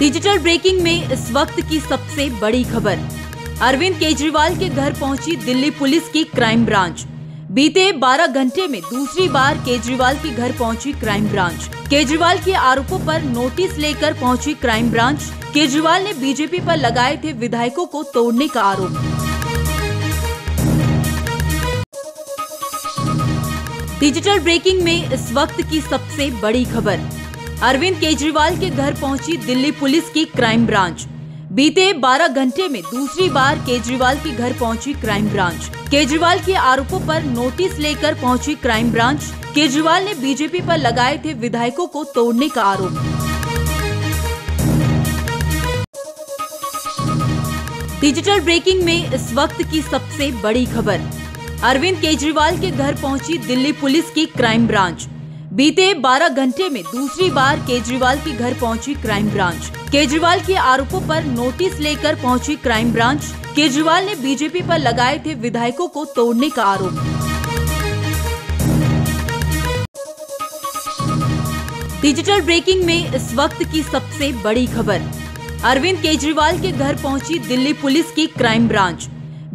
Digital breaking में इस वक्त की सबसे बड़ी खबर। अरविंद केजरीवाल के घर पहुंची दिल्ली पुलिस की क्राइम ब्रांच। बीते 12 घंटे में दूसरी बार केजरीवाल के घर पहुंची क्राइम ब्रांच। केजरीवाल के आरोपों पर नोटिस लेकर पहुंची क्राइम ब्रांच। केजरीवाल ने बीजेपी पर लगाए थे विधायकों को तोड़ने का आरोप। डिजिटल ब्रेकिंग में इस वक्त की सबसे बड़ी खबर। अरविंद केजरीवाल के घर पहुंची दिल्ली पुलिस की क्राइम ब्रांच। बीते 12 घंटे में दूसरी बार केजरीवाल के घर पहुंची क्राइम ब्रांच। केजरीवाल के आरोपों पर नोटिस लेकर पहुंची क्राइम ब्रांच। केजरीवाल ने बीजेपी पर लगाए थे विधायकों को तोड़ने का आरोप। डिजिटल ब्रेकिंग में इस वक्त की सबसे बड़ी खबर। अरविंद केजरीवाल के घर पहुंची दिल्ली पुलिस की क्राइम ब्रांच। बीते 12 घंटे में दूसरी बार केजरीवाल के घर पहुंची क्राइम ब्रांच। केजरीवाल के आरोपों पर नोटिस लेकर पहुंची क्राइम ब्रांच। केजरीवाल ने बीजेपी पर लगाए थे विधायकों को तोड़ने का आरोप। डिजिटल ब्रेकिंग में इस वक्त की सबसे बड़ी खबर। अरविंद केजरीवाल के घर पहुंची दिल्ली पुलिस की क्राइम ब्रांच।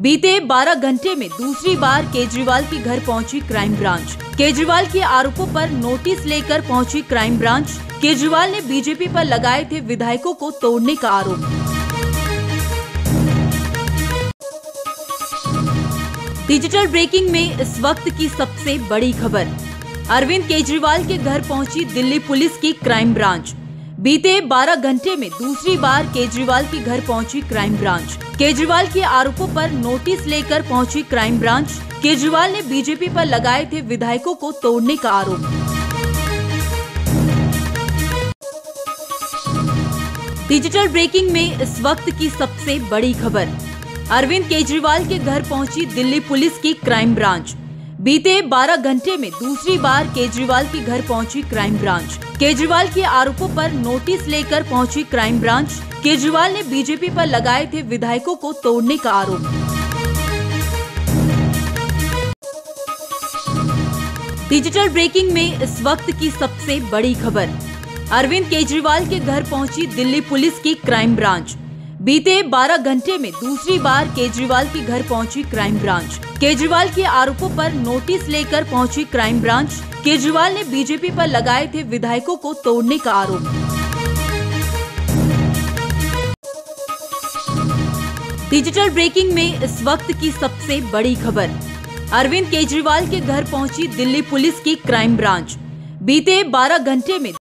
बीते 12 घंटे में दूसरी बार केजरीवाल के घर पहुंची क्राइम ब्रांच। केजरीवाल के आरोपों पर नोटिस लेकर पहुंची क्राइम ब्रांच। केजरीवाल ने बीजेपी पर लगाए थे विधायकों को तोड़ने का आरोप। डिजिटल ब्रेकिंग में इस वक्त की सबसे बड़ी खबर। अरविंद केजरीवाल के घर पहुंची दिल्ली पुलिस की क्राइम ब्रांच। बीते 12 घंटे में दूसरी बार केजरीवाल के घर पहुंची क्राइम ब्रांच। केजरीवाल के आरोपों पर नोटिस लेकर पहुंची क्राइम ब्रांच। केजरीवाल ने बीजेपी पर लगाए थे विधायकों को तोड़ने का आरोप। डिजिटल ब्रेकिंग में इस वक्त की सबसे बड़ी खबर। अरविंद केजरीवाल के घर पहुंची दिल्ली पुलिस की क्राइम ब्रांच। बीते 12 घंटे में दूसरी बार केजरीवाल के घर पहुंची क्राइम ब्रांच। केजरीवाल के आरोपों पर नोटिस लेकर पहुंची क्राइम ब्रांच। केजरीवाल ने बीजेपी पर लगाए थे विधायकों को तोड़ने का आरोप। डिजिटल ब्रेकिंग में इस वक्त की सबसे बड़ी खबर। अरविंद केजरीवाल के घर पहुंची दिल्ली पुलिस की क्राइम ब्रांच। बीते 12 घंटे में दूसरी बार केजरीवाल के घर पहुंची क्राइम ब्रांच। केजरीवाल के आरोपों पर नोटिस लेकर पहुंची क्राइम ब्रांच। केजरीवाल ने बीजेपी पर लगाए थे विधायकों को तोड़ने का आरोप। डिजिटल ब्रेकिंग में इस वक्त की सबसे बड़ी खबर। अरविंद केजरीवाल के घर पहुंची दिल्ली पुलिस की क्राइम ब्रांच। बीते 12 घंटे में